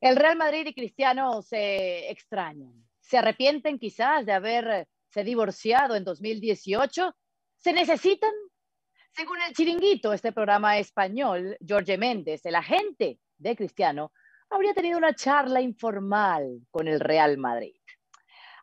El Real Madrid y Cristiano se extrañan. ¿Se arrepienten quizás de haberse divorciado en 2018? ¿Se necesitan? Según El Chiringuito, este programa español, Jorge Mendes, el agente de Cristiano, habría tenido una charla informal con el Real Madrid.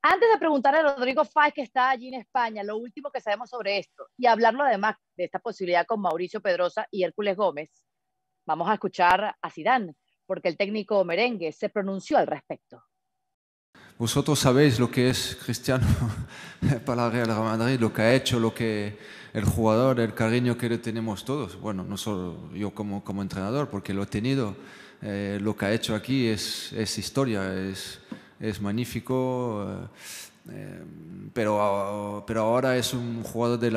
Antes de preguntarle a Rodrygo Fáez, que está allí en España, lo último que sabemos sobre esto, y hablarlo además de esta posibilidad con Mauricio Pedrosa y Hércules Gómez, vamos a escuchar a Zidane, porque el técnico merengue se pronunció al respecto. Vosotros sabéis lo que es Cristiano para Real Madrid, lo que ha hecho, lo que el jugador, el cariño que le tenemos todos. Bueno, no solo yo como entrenador, porque lo he tenido. Lo que ha hecho aquí es historia, es magnífico. Pero ahora es un jugador de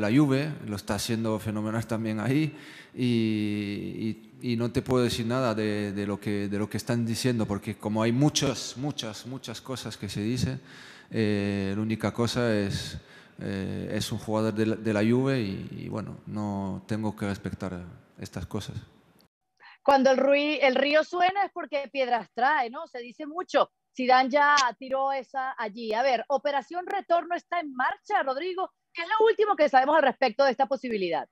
la Juve, lo está haciendo fenomenal también ahí, y no te puedo decir nada de lo que están diciendo, porque como hay muchas cosas que se dicen, la única cosa es un jugador de la Juve, y bueno, no tengo que respetar estas cosas. Cuando el río suena es porque piedras trae, ¿no? Se dice mucho. Zidane ya tiró esa allí. A ver, Operación Retorno está en marcha, Rodrygo. ¿Qué es lo último que sabemos al respecto de esta posibilidad?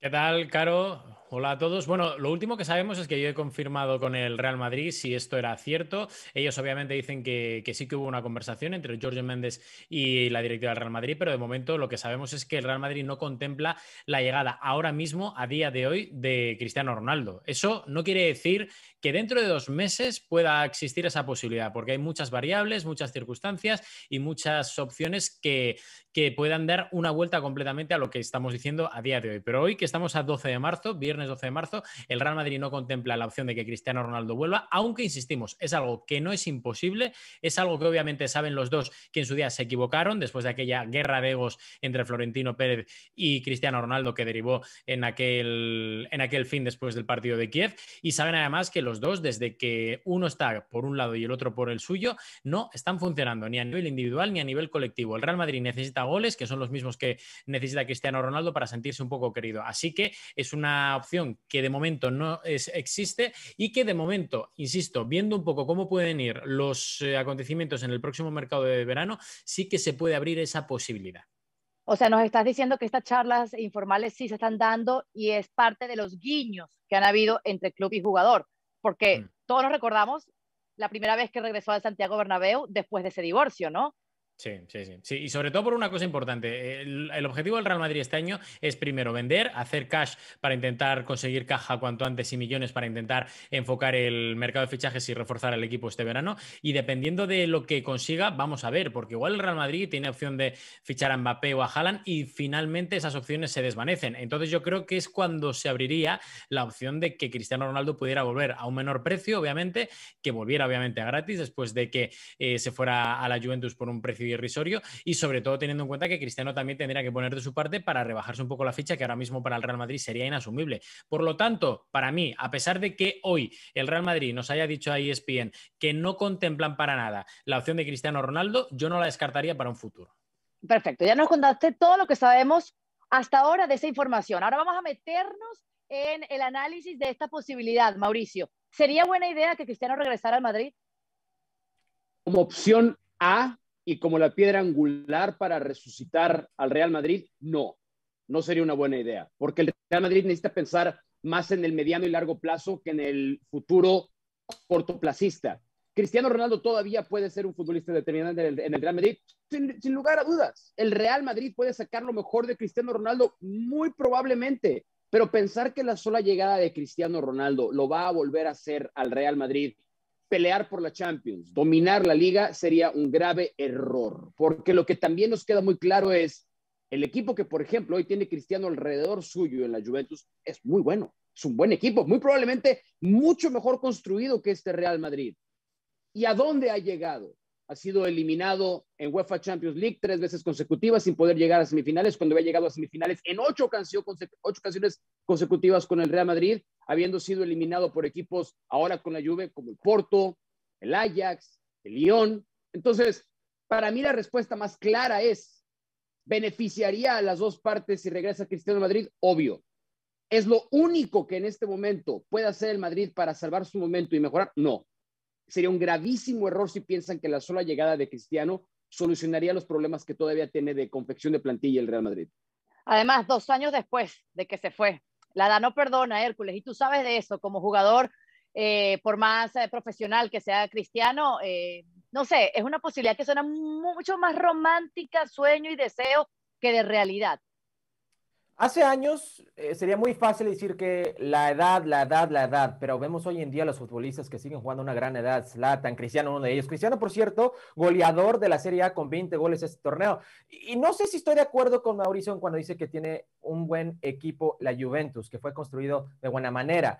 ¿Qué tal, Caro? Hola a todos. Bueno, lo último que sabemos es que yo he confirmado con el Real Madrid si esto era cierto. Ellos obviamente dicen que sí que hubo una conversación entre Jorge Mendes y la directiva del Real Madrid, pero de momento lo que sabemos es que el Real Madrid no contempla la llegada ahora mismo, a día de hoy, de Cristiano Ronaldo. Eso no quiere decir que dentro de 2 meses pueda existir esa posibilidad, porque hay muchas variables, muchas circunstancias y muchas opciones que puedan dar una vuelta completamente a lo que estamos diciendo a día de hoy. Pero hoy, que estamos a 12 de marzo, viernes 12 de marzo, el Real Madrid no contempla la opción de que Cristiano Ronaldo vuelva, aunque insistimos, es algo que no es imposible, es algo que obviamente saben los dos que en su día se equivocaron después de aquella guerra de egos entre Florentino Pérez y Cristiano Ronaldo que derivó en aquel fin después del partido de Kiev, y saben además que los dos, desde que uno está por un lado y el otro por el suyo, no están funcionando ni a nivel individual ni a nivel colectivo. El Real Madrid necesita goles, que son los mismos que necesita Cristiano Ronaldo para sentirse un poco querido, así que es una opción que de momento no existe y que de momento, insisto, viendo un poco cómo pueden ir los acontecimientos en el próximo mercado de verano, sí que se puede abrir esa posibilidad. O sea, nos estás diciendo que estas charlas informales sí se están dando y es parte de los guiños que han habido entre club y jugador, porque todos nos recordamos la primera vez que regresó al Santiago Bernabéu después de ese divorcio, ¿no? Sí. Y sobre todo por una cosa importante. El objetivo del Real Madrid este año es primero vender, hacer cash para intentar conseguir caja cuanto antes y millones para intentar enfocar el mercado de fichajes y reforzar el equipo este verano. Y dependiendo de lo que consiga, vamos a ver, porque igual el Real Madrid tiene opción de fichar a Mbappé o a Haaland y finalmente esas opciones se desvanecen. Entonces yo creo que es cuando se abriría la opción de que Cristiano Ronaldo pudiera volver a un menor precio, obviamente, que volviera obviamente a gratis después de que se fuera a la Juventus por un precio irrisorio, y sobre todo teniendo en cuenta que Cristiano también tendría que poner de su parte para rebajarse un poco la ficha, que ahora mismo para el Real Madrid sería inasumible. Por lo tanto, para mí, a pesar de que hoy el Real Madrid nos haya dicho a ESPN que no contemplan para nada la opción de Cristiano Ronaldo, yo no la descartaría para un futuro. Perfecto, ya nos contaste todo lo que sabemos hasta ahora de esa información. Ahora vamos a meternos en el análisis de esta posibilidad, Mauricio. ¿Sería buena idea que Cristiano regresara al Madrid? Como opción A y como la piedra angular para resucitar al Real Madrid, no sería una buena idea, porque el Real Madrid necesita pensar más en el mediano y largo plazo que en el futuro cortoplacista. Cristiano Ronaldo todavía puede ser un futbolista determinante en el Real Madrid, sin lugar a dudas. El Real Madrid puede sacar lo mejor de Cristiano Ronaldo, muy probablemente, pero pensar que la sola llegada de Cristiano Ronaldo lo va a volver a hacer al Real Madrid pelear por la Champions, dominar la Liga, sería un grave error, porque lo que también nos queda muy claro es el equipo que, por ejemplo, hoy tiene Cristiano alrededor suyo en la Juventus, es muy bueno, es un buen equipo, muy probablemente mucho mejor construido que este Real Madrid. ¿Y a dónde ha llegado? Ha sido eliminado en UEFA Champions League 3 veces consecutivas sin poder llegar a semifinales, cuando había llegado a semifinales en 8 ocasiones consecutivas con el Real Madrid, habiendo sido eliminado por equipos ahora con la Juve como el Porto, el Ajax, el Lyon. Entonces, para mí la respuesta más clara es, ¿beneficiaría a las dos partes si regresa Cristiano Madrid? Obvio. ¿Es lo único que en este momento puede hacer el Madrid para salvar su momento y mejorar? No. sería un gravísimo error si piensan que la sola llegada de Cristiano solucionaría los problemas que todavía tiene de confección de plantilla el Real Madrid. Además, 2 años después de que se fue, la edad no perdona, Hércules, y tú sabes de eso como jugador, por más profesional que sea Cristiano, no sé, es una posibilidad que suena mucho más romántica, sueño y deseo que de realidad. Hace años sería muy fácil decir que la edad, pero vemos hoy en día los futbolistas que siguen jugando a una gran edad. Zlatan, Cristiano, uno de ellos. Cristiano, por cierto, goleador de la Serie A con 20 goles este torneo. Y no sé si estoy de acuerdo con Mauricio cuando dice que tiene un buen equipo la Juventus, que fue construido de buena manera.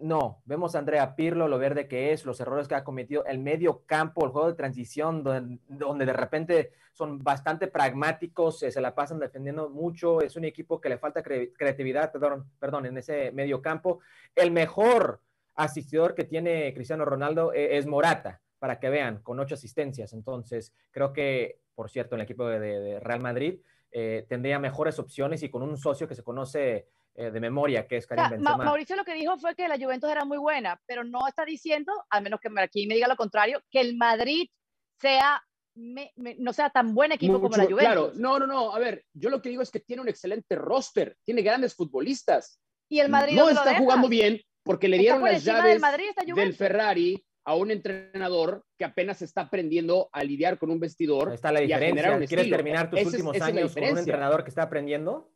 No, vemos a Andrea Pirlo, lo verde que es, los errores que ha cometido, el medio campo, el juego de transición, donde de repente son bastante pragmáticos, se la pasan defendiendo mucho, es un equipo que le falta creatividad, perdón, en ese medio campo. El mejor asistidor que tiene Cristiano Ronaldo es Morata, para que vean, con 8 asistencias. Entonces, creo que, por cierto, en el equipo de Real Madrid tendría mejores opciones y con un socio que se conoce de memoria, que es Karim Benzema. Mauricio lo que dijo fue que la Juventus era muy buena, pero no está diciendo, al menos que aquí me diga lo contrario, que el Madrid sea no sea tan buen equipo como la Juventus. Claro, no, a ver, yo lo que digo es que tiene un excelente roster, tiene grandes futbolistas. Y el Madrid no está jugando bien porque le dieron las llaves del Ferrari a un entrenador que apenas está aprendiendo a lidiar con un vestidor. Ahí está la diferencia. ¿Quieres terminar tus últimos años con un entrenador que está aprendiendo?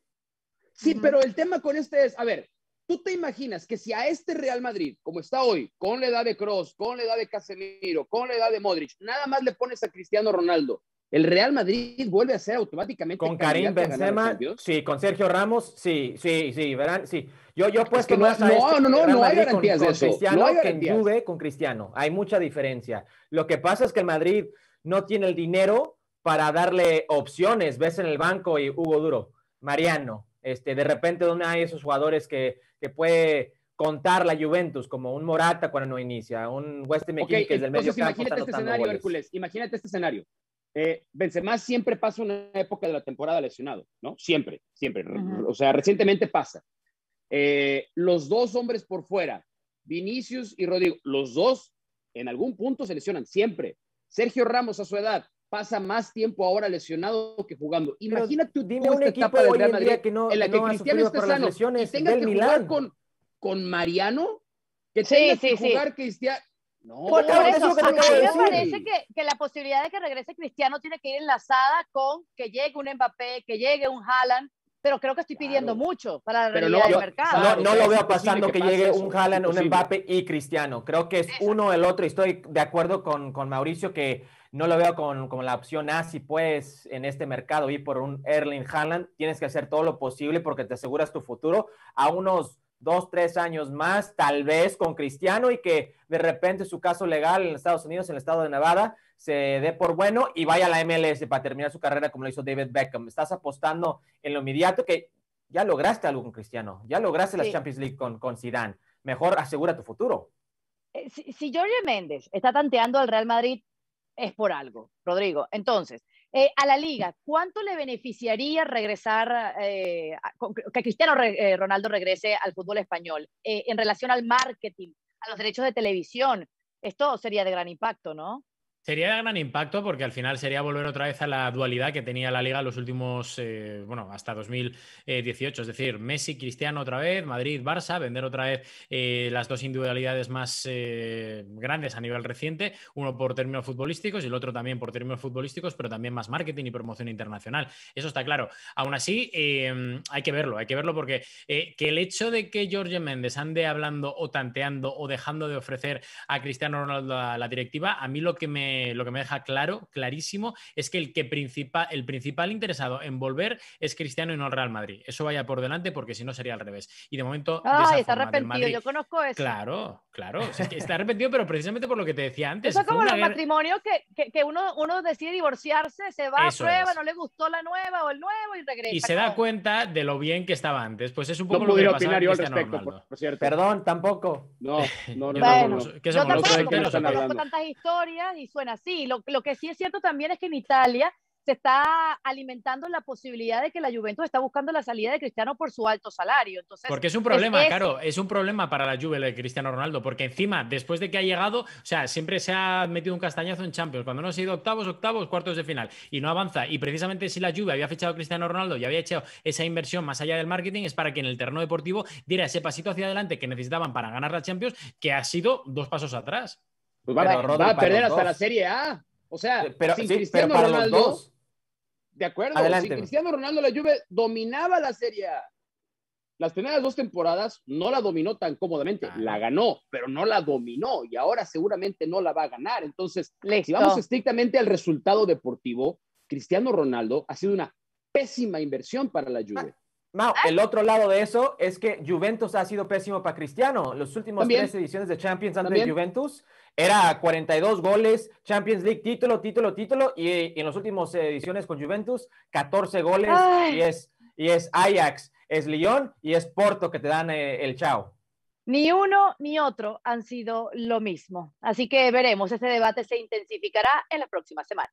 Sí, pero el tema con este es, a ver, ¿tú te imaginas que si a este Real Madrid, como está hoy, con la edad de Kroos, con la edad de Casemiro, con la edad de Modric, nada más le pones a Cristiano Ronaldo, el Real Madrid vuelve a ser automáticamente con Karim Benzema, sí, con Sergio Ramos, sí, verán, sí. Yo pues que no hay garantías de eso. No hay garantías. En Juve con Cristiano, hay mucha diferencia. Lo que pasa es que el Madrid no tiene el dinero para darle opciones, ves en el banco y Hugo Duro, Mariano, de repente donde hay esos jugadores que puede contar la Juventus, como un Morata cuando no inicia, un Westmeck, okay, que es del medio campo. Imagínate este escenario, Hércules, imagínate este escenario. Benzema siempre pasa una época de la temporada lesionado, ¿no? Siempre. Uh-huh. O sea, recientemente pasa. Los dos hombres por fuera, Vinicius y Rodrygo, los dos en algún punto se lesionan siempre. Sergio Ramos a su edad pasa más tiempo ahora lesionado que jugando. Imagínate tú esta etapa del Real Madrid en la que Cristiano esté sano y tenga que jugar con Mariano, que tenga que jugar Cristiano. No, por eso, a mí me parece que la posibilidad de que regrese Cristiano tiene que ir enlazada con que llegue un Mbappé, que llegue un Haaland, pero creo que estoy pidiendo mucho para la realidad del mercado. No lo veo pasando que llegue un Haaland, un Mbappé y Cristiano. Creo que es uno el otro. Estoy de acuerdo con Mauricio que no lo veo con la opción A. Si puedes en este mercado ir por un Erling Haaland, tienes que hacer todo lo posible porque te aseguras tu futuro a unos 2, 3 años más, tal vez con Cristiano, y que de repente su caso legal en Estados Unidos, en el estado de Nevada, se dé por bueno y vaya a la MLS para terminar su carrera como lo hizo David Beckham. Estás apostando en lo inmediato, que ya lograste algo con Cristiano, ya lograste la Champions League con Zidane. Mejor asegura tu futuro. Si Jorge Mendes está tanteando al Real Madrid, es por algo, Rodrygo. Entonces, a la Liga, ¿cuánto le beneficiaría regresar, que Cristiano Ronaldo regrese al fútbol español en relación al marketing, a los derechos de televisión? Esto sería de gran impacto, ¿no? Sería de gran impacto porque al final sería volver otra vez a la dualidad que tenía la Liga los últimos, hasta 2018. Es decir, Messi, Cristiano otra vez, Madrid, Barça, vender otra vez las dos individualidades más grandes a nivel reciente, uno por términos futbolísticos y el otro también por términos futbolísticos, pero también más marketing y promoción internacional. Eso está claro. Aún así, hay que verlo porque que el hecho de que Jorge Mendes ande hablando o tanteando o dejando de ofrecer a Cristiano Ronaldo a la directiva, a mí lo que me deja clarísimo es que el principal interesado en volver es Cristiano y no el Real Madrid. Eso vaya por delante porque si no sería al revés. Y de momento... ¡Ay, está arrepentido! Madrid, yo conozco eso. Claro. O sea, es que está arrepentido, pero precisamente por lo que te decía antes. Eso como los matrimonios que uno decide divorciarse, se va eso a prueba, no le gustó la nueva o el nuevo y regresa. Y se da cuenta de lo bien que estaba antes. Pues es un poco lo que pasaba con Cristiano Ronaldo. Perdón, tampoco. No. Yo tampoco conozco tantas historias y suena así. Lo que sí es cierto también es que en Italia se está alimentando la posibilidad de que la Juventus está buscando la salida de Cristiano por su alto salario. Entonces, porque es un problema, claro, es un problema para la Juve de Cristiano Ronaldo, porque encima, después de que ha llegado, o sea, siempre se ha metido un castañazo en Champions, cuando no ha sido octavos, cuartos de final, y no avanza, y precisamente si la Juve había fichado a Cristiano Ronaldo y había hecho esa inversión más allá del marketing, es para que en el terreno deportivo diera ese pasito hacia adelante que necesitaban para ganar la Champions, que ha sido dos pasos atrás. Pues va a perder hasta la Serie A. O sea, sin Cristiano Ronaldo, de acuerdo, adelante. Sin Cristiano Ronaldo la Juve dominaba la Serie A. Las primeras dos temporadas no la dominó tan cómodamente, la ganó, pero no la dominó y ahora seguramente no la va a ganar. Entonces, si vamos estrictamente al resultado deportivo, Cristiano Ronaldo ha sido una pésima inversión para la Juve. Mau, el otro lado de eso es que Juventus ha sido pésimo para Cristiano. Los últimos tres ediciones de Champions antes de Juventus era 42 goles, Champions League, título, y en las últimas ediciones con Juventus, 14 goles, y es Ajax, es Lyon y es Porto que te dan el chao. Ni uno ni otro han sido lo mismo. Así que veremos, ese debate se intensificará en las próximas semanas.